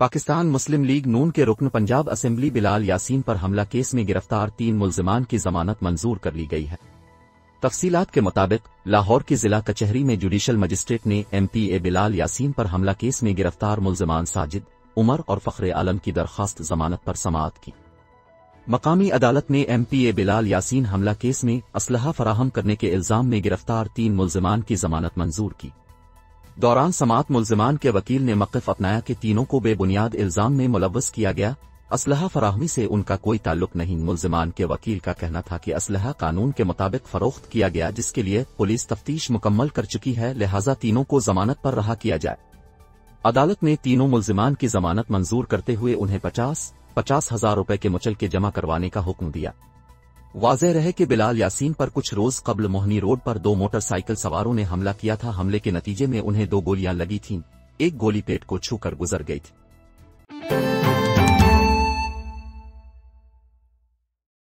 पाकिस्तान मुस्लिम league नून के रुकन Punjab assembly Bilal Yasin पर हमला केस में गिरफ्तार 3 मुल्जिमान की जमानत मंजूर कर ली गई है। तफसीलात के मुताबिक लाहौर की जिला कचहरी में जुडिशल मजिस्ट्रेट ने MPA बिलाल यासीन पर हमला केस में गिरफ्तार मुल्जिमान साजिद उमर और फखरे आलम की दरख्वास्त जमानत पर समाअत की। मकामी अदालत ने MPA बिलाल यासीन हमला केस में असलहा फराहम करने के इल्ज़ाम में गिरफ्तार 3 मुल्जिमान की जमानत मंजूर की। दौरान समाअत मुल्जिमान के वकील ने मौक़िफ़ अपनाया कि तीनों को बेबुनियाद इल्ज़ाम में मुलव्वस किया गया, असलहा फराहमी से उनका कोई ताल्लुक नहीं। मुल्जिमान के वकील का कहना था कि असलहा कानून के मुताबिक फरोख्त किया गया, जिसके लिए पुलिस तफ्तीश मुकम्मल कर चुकी है, लिहाजा तीनों को जमानत पर रहा किया जाए। अदालत ने तीनों मुल्जिमान की जमानत मंजूर करते हुए उन्हें 50,000 रुपए के मुचल के जमा करवाने का हुक्म दिया। वाज़ेह रहे कि बिलाल यासीन पर कुछ रोज कबल मोहनी रोड पर 2 मोटरसाइकिल सवारों ने हमला किया था। हमले के नतीजे में उन्हें 2 गोलियां लगी थीं, एक गोली पेट को छूकर गुजर गई थी।